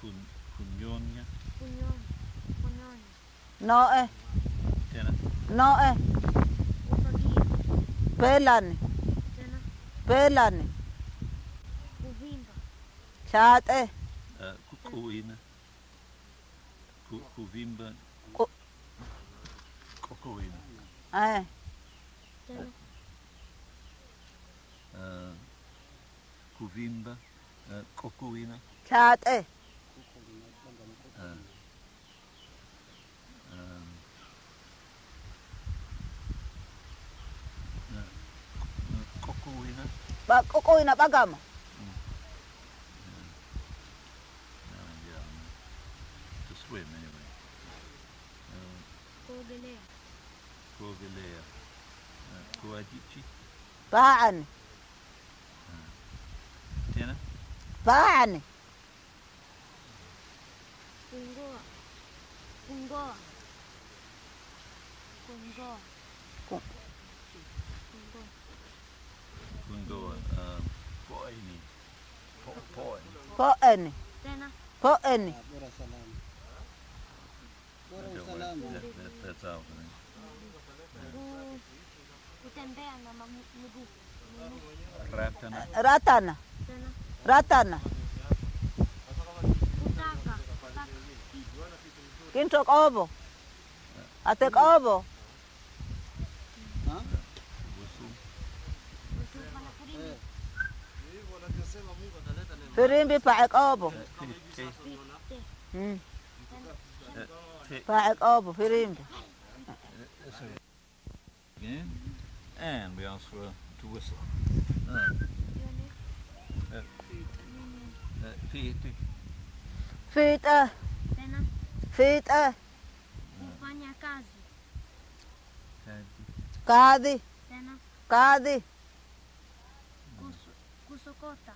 Cunhón. Cunhón. No eh. Tena. No eh. Pelane. Tena. Pelane. Cuvimba. Chat eh. Cucuina. Cuvimba. Cocoina. Eh. Tena. Cuvimba. Cocoina. Chat eh. Kokoina bagama. Yeah. To swim anyway. Kogelea. Kogelea. Koadichi. Baan. Tena. Baan. Kungoa. Kungoa. Kungoa. Poen. Poen. That's out. Ratana. Ratana. Ratana. Can talk over. I take over. Firimbi paek obo. Paek obo, firimbi. Again, and we ask for to whistle. Feet. Feet. Feet. Kadi. Kadi. Kusukota.